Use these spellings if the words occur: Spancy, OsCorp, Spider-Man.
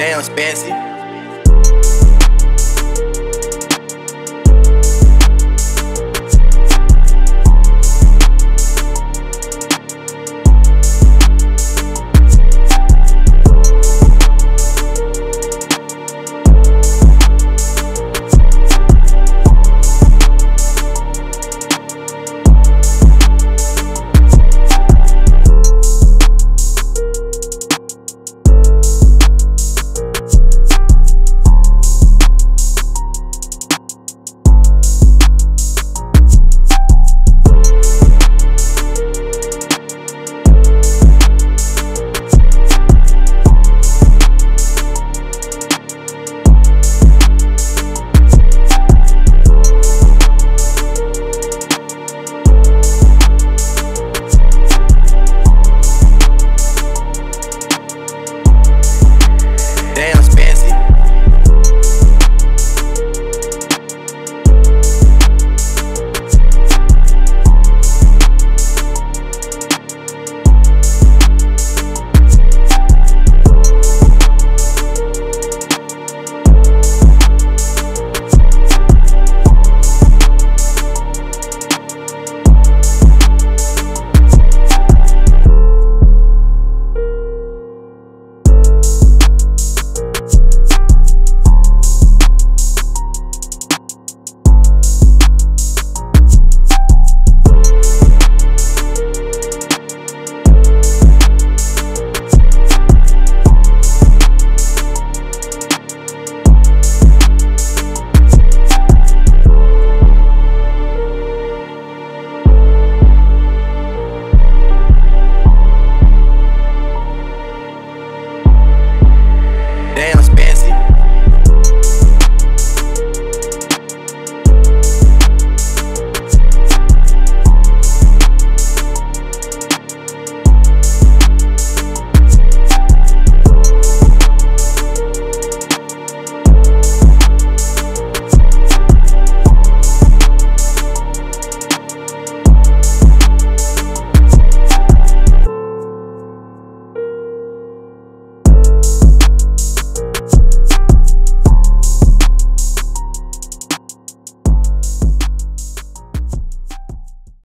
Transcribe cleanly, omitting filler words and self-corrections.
down, Spancy.